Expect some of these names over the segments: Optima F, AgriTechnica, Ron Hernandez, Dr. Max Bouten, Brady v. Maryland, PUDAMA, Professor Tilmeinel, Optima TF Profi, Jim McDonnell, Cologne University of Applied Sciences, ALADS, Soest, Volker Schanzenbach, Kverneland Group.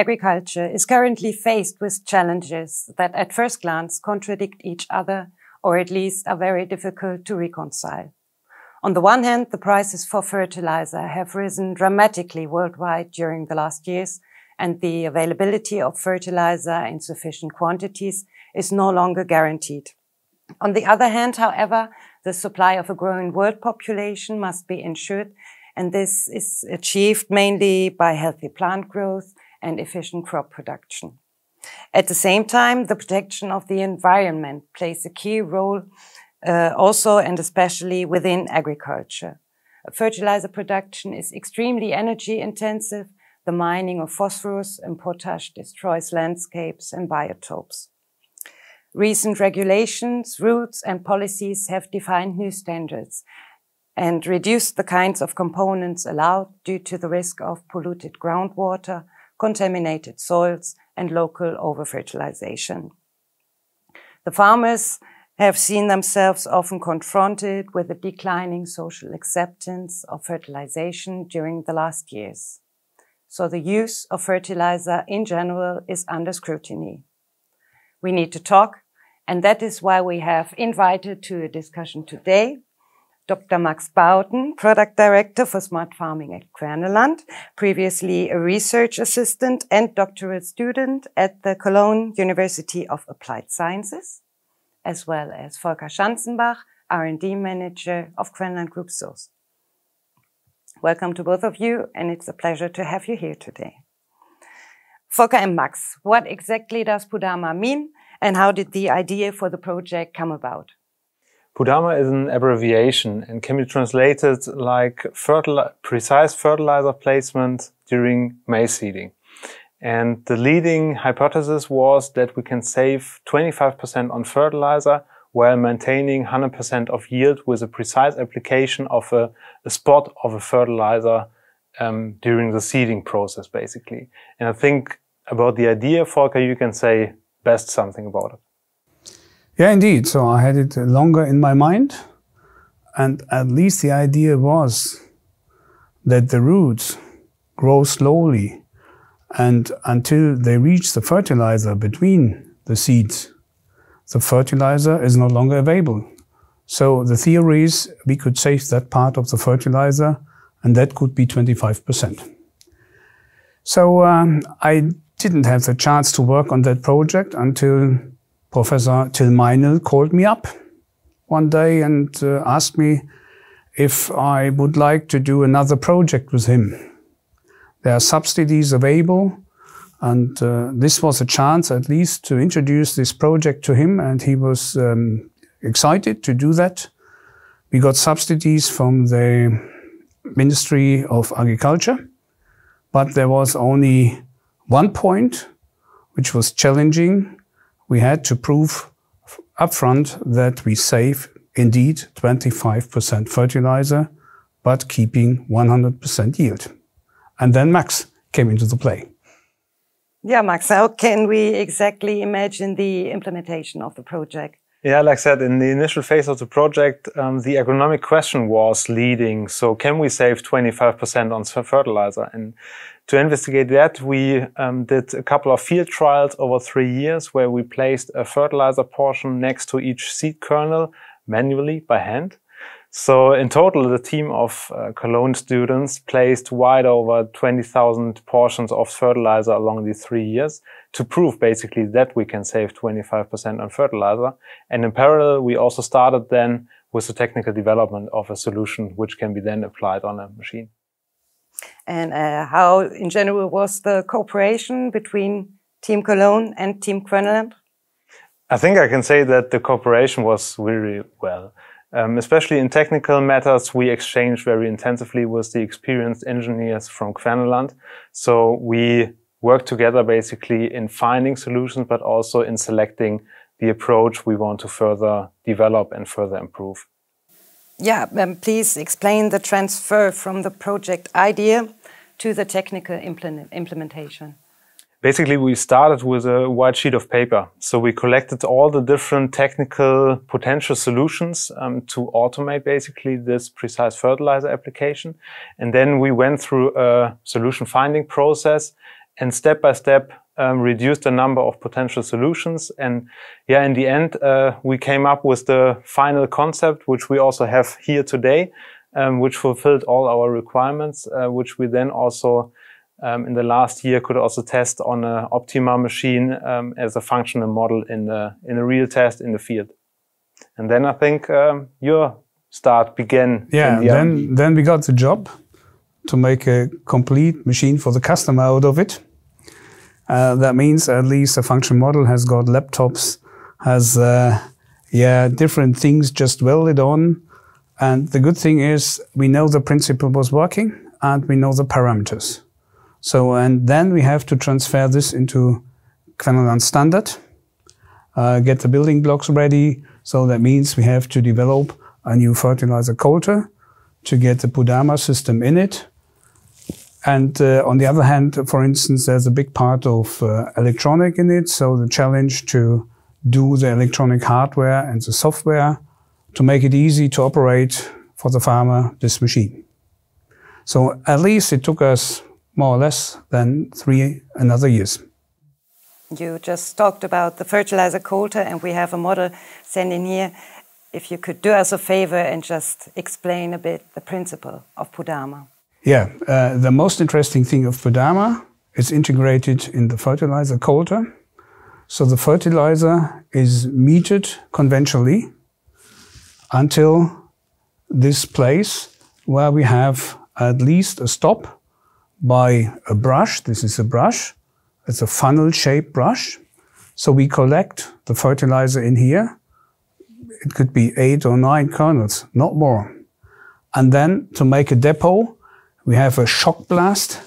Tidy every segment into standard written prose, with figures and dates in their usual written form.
agriculture is currently faced with challenges that at first glance contradict each other, or at least are very difficult to reconcile. On the one hand, the prices for fertilizer have risen dramatically worldwide during the last years, and the availability of fertilizer in sufficient quantities is no longer guaranteed. On the other hand, however, the supply of a growing world population must be ensured, and this is achieved mainly by healthy plant growth and efficient crop production. At the same time, the protection of the environment plays a key role also and especially within agriculture. Fertilizer production is extremely energy intensive. The mining of phosphorus and potash destroys landscapes and biotopes. Recent regulations, rules and policies have defined new standards and reduced the kinds of components allowed due to the risk of polluted groundwater, contaminated soils and local over-fertilization. The farmers have seen themselves often confronted with a declining social acceptance of fertilization during the last years. So the use of fertilizer in general is under scrutiny. We need to talk, and that is why we have invited to a discussion today Dr. Max Bouten, Product Director for Smart Farming at Kverneland, previously a research assistant and doctoral student at the Cologne University of Applied Sciences, as well as Volker Schanzenbach, R&D Manager of Kverneland Group Soest. Welcome to both of you, and it's a pleasure to have you here today. Volker and Max, what exactly does PUDAMA mean, and how did the idea for the project come about? PUDAMA is an abbreviation and can be translated like precise fertilizer placement during maize seeding. And the leading hypothesis was that we can save 25% on fertilizer while maintaining 100% of yield with a precise application of a spot of a fertilizer during the seeding process, basically. And I think about the idea, Volker, you can say best something about it. Yeah, indeed. So I had it longer in my mind, and at least the idea was that the roots grow slowly and until they reach the fertilizer between the seeds, the fertilizer is no longer available. So the theory is we could save that part of the fertilizer, and that could be 25%. So I didn't have the chance to work on that project until Professor Tilmeinel called me up one day and asked me if I would like to do another project with him. There are subsidies available, and this was a chance at least to introduce this project to him, and he was excited to do that. We got subsidies from the Ministry of Agriculture, but there was only one point which was challenging. We had to prove upfront that we save indeed 25% fertilizer, but keeping 100% yield. And then Max came into the play. Yeah, Max, how can we exactly imagine the implementation of the project? Yeah, like I said, in the initial phase of the project, the agronomic question was leading. So can we save 25% on fertilizer? And to investigate that, we did a couple of field trials over 3 years where we placed a fertilizer portion next to each seed kernel manually by hand. So in total, the team of Cologne students placed wide over 20,000 portions of fertilizer along these 3 years to prove basically that we can save 25% on fertilizer. And in parallel, we also started then with the technical development of a solution which can be then applied on a machine. And how, in general, was the cooperation between Team Cologne and Team Kverneland? I think I can say that the cooperation was really well. Especially in technical matters, we exchanged very intensively with the experienced engineers from Kverneland. So we worked together basically in finding solutions, but also in selecting the approach we want to further develop and further improve. Yeah, please explain the transfer from the project idea to the technical implementation. Basically, we started with a white sheet of paper. So we collected all the different technical potential solutions to automate basically this precise fertilizer application. And then we went through a solution finding process and step by step reduce the number of potential solutions. And yeah, in the end, we came up with the final concept, which we also have here today, which fulfilled all our requirements, which we then also in the last year could also test on an Optima machine as a functional model in a real test in the field. And then I think your start began. Yeah, in the then we got the job to make a complete machine for the customer out of it. That means at least a function model has got laptops, has different things just welded on. And the good thing is we know the principle was working and we know the parameters. So, and then we have to transfer this into Kverneland standard, get the building blocks ready. So that means we have to develop a new fertilizer coulter to get the PUDAMA system in it. And on the other hand, for instance, there's a big part of electronic in it. So the challenge to do the electronic hardware and the software to make it easy to operate for the farmer, this machine. So at least it took us more or less than another 3 years. You just talked about the fertilizer coulter, and we have a model sent in here. If you could do us a favor and just explain a bit the principle of PUDAMA. Yeah, the most interesting thing of PUDAMA is integrated in the fertilizer coulter. So the fertilizer is metered conventionally until this place where we have at least a stop by a brush. This is a brush. It's a funnel-shaped brush. So we collect the fertilizer in here. It could be 8 or 9 kernels, not more. And then to make a depot, we have a shock blast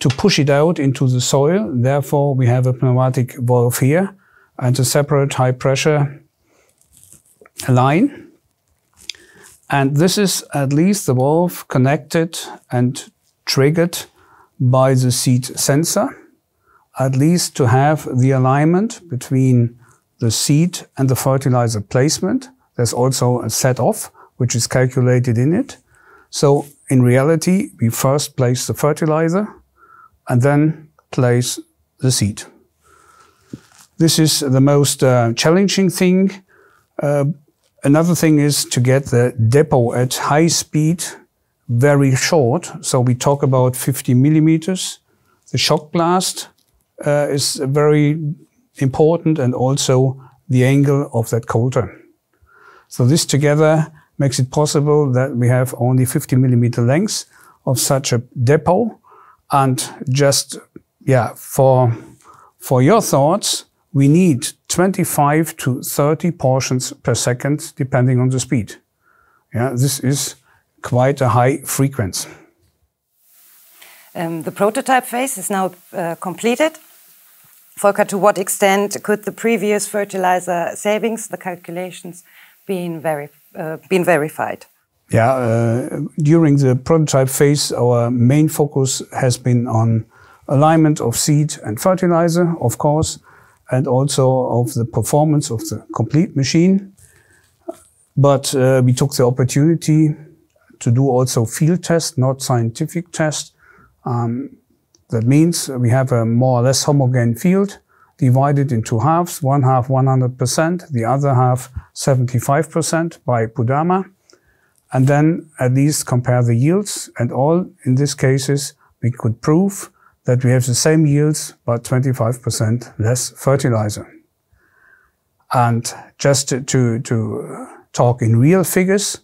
to push it out into the soil. Therefore, we have a pneumatic valve here and a separate high-pressure line. And this is at least the valve connected and triggered by the seed sensor, at least to have the alignment between the seed and the fertilizer placement. There's also a set-off, which is calculated in it. So in reality, we first place the fertilizer and then place the seed. This is the most challenging thing. Another thing is to get the depot at high speed very short. So we talk about 50 millimeters. The shock blast is very important, and also the angle of that coulter. So this together makes it possible that we have only 50 millimeter lengths of such a depot. And just, yeah, for your thoughts, we need 25 to 30 portions per second, depending on the speed. Yeah, this is quite a high frequency. The prototype phase is now completed. Volker, to what extent could the previous fertilizer savings, the calculations, been verified? Yeah, during the prototype phase, our main focus has been on alignment of seed and fertilizer, of course, and also of the performance of the complete machine. But we took the opportunity to do also field tests, not scientific tests. That means we have a more or less homogeneous field divided into halves, one half 100%, the other half 75% by PUDAMA, and then at least compare the yields. And all in these cases, we could prove that we have the same yields, but 25% less fertilizer. And just to talk in real figures,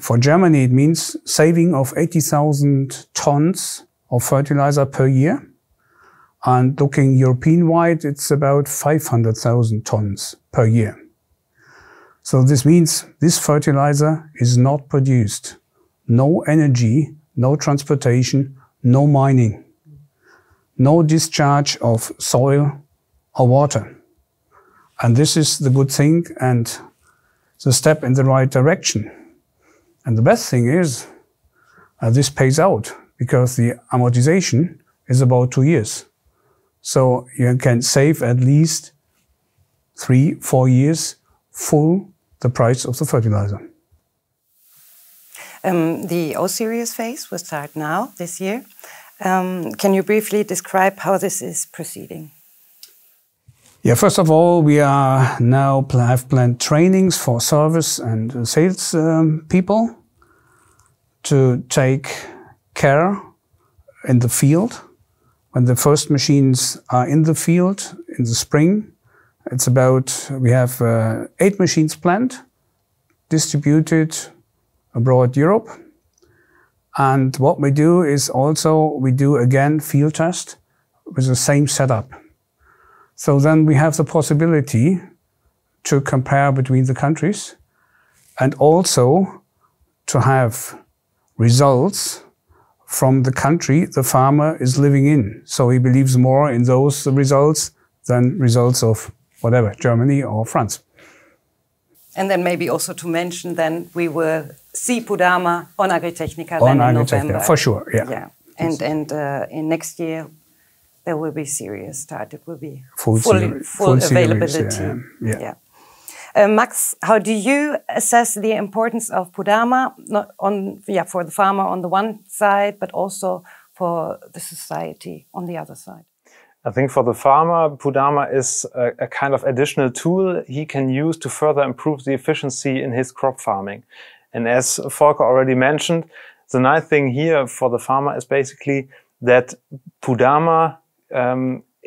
for Germany, it means saving of 80,000 tons of fertilizer per year. And looking European-wide, it's about 500,000 tons per year. So this means this fertilizer is not produced. No energy, no transportation, no mining, no discharge of soil or water. And this is the good thing and the step in the right direction. And the best thing is this pays out, because the amortization is about 2 years. So you can save at least 3 or 4 years full the price of the fertilizer. The O-series phase will start now, this year. Can you briefly describe how this is proceeding? Yeah, first of all, we are now have planned trainings for service and sales people to take care in the field. When the first machines are in the field in the spring, it's about, we have 8 machines planned, distributed abroad Europe. And what we do is also, we do again field test with the same setup. So then we have the possibility to compare between the countries and also to have results from the country the farmer is living in. So he believes more in those results than results of whatever, Germany or France. And then maybe also to mention then we will see PUDAMA on AgriTechnica then in November. For sure, yeah. Yeah. And, in next year there will be series start. It will be full availability. Series, yeah. Yeah. Max, how do you assess the importance of PUDAMA for the farmer on the one side, but also for the society on the other side? I think for the farmer, PUDAMA is a kind of additional tool he can use to further improve the efficiency in his crop farming. And as Volker already mentioned, the nice thing here for the farmer is basically that PUDAMA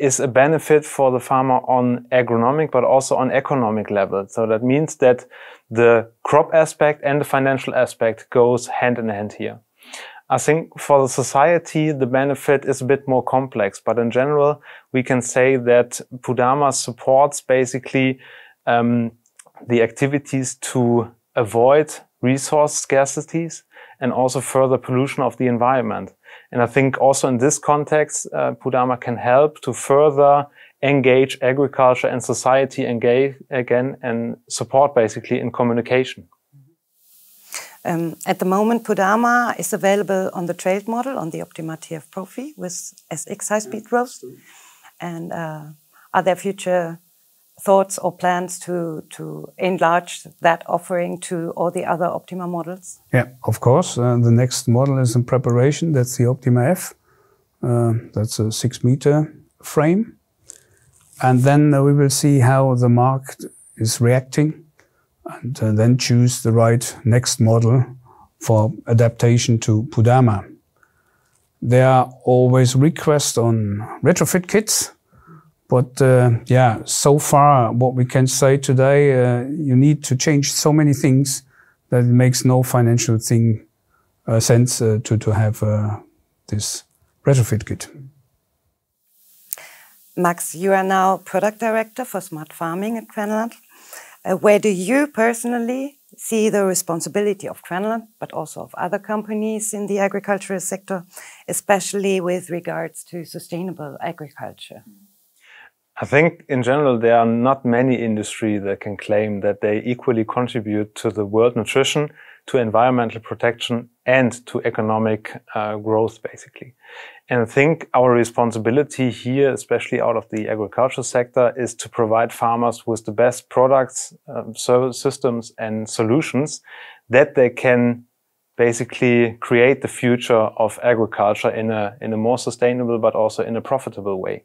is a benefit for the farmer on agronomic, but also on economic level. So that means that the crop aspect and the financial aspect goes hand in hand here. I think for the society, the benefit is a bit more complex, but in general, we can say that PUDAMA supports basically the activities to avoid resource scarcities and also further pollution of the environment. And I think also in this context, PUDAMA can help to further engage agriculture and society and support basically in communication. At the moment, PUDAMA is available on the trailed model on the Optima TF Profi with SX high-speed growth. And are there future thoughts or plans to enlarge that offering to all the other Optima models? Yeah, of course. The next model is in preparation. That's the Optima F. That's a 6-meter frame. And then we will see how the market is reacting and then choose the right next model for adaptation to PUDAMA. There are always requests on retrofit kits. But yeah, so far what we can say today, you need to change so many things that it makes no financial thing sense to have this retrofit kit. Max, you are now product director for smart farming at Kverneland. Where do you personally see the responsibility of Kverneland, but also of other companies in the agricultural sector, especially with regards to sustainable agriculture? I think in general there are not many industries that can claim that they equally contribute to the world nutrition, to environmental protection and to economic growth basically. And I think our responsibility here, especially out of the agricultural sector, is to provide farmers with the best products, service systems and solutions that they can basically create the future of agriculture in a more sustainable, but also in a profitable way.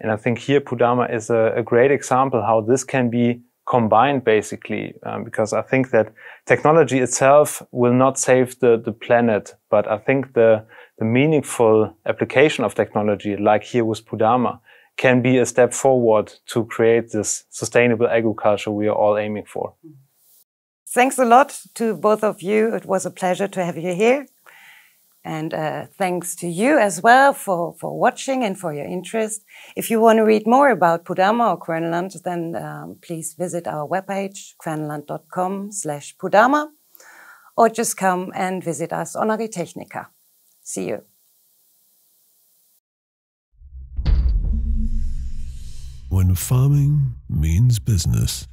And I think here PUDAMA is a great example how this can be combined basically, because I think that technology itself will not save the planet, but I think the meaningful application of technology, like here with PUDAMA, can be a step forward to create this sustainable agriculture we are all aiming for. Thanks a lot to both of you. It was a pleasure to have you here. And thanks to you as well for watching and for your interest. If you want to read more about PUDAMA or Kverneland, then please visit our webpage, kverneland.com/PUDAMA, or just come and visit us on AgriTechnica. See you. When farming means business,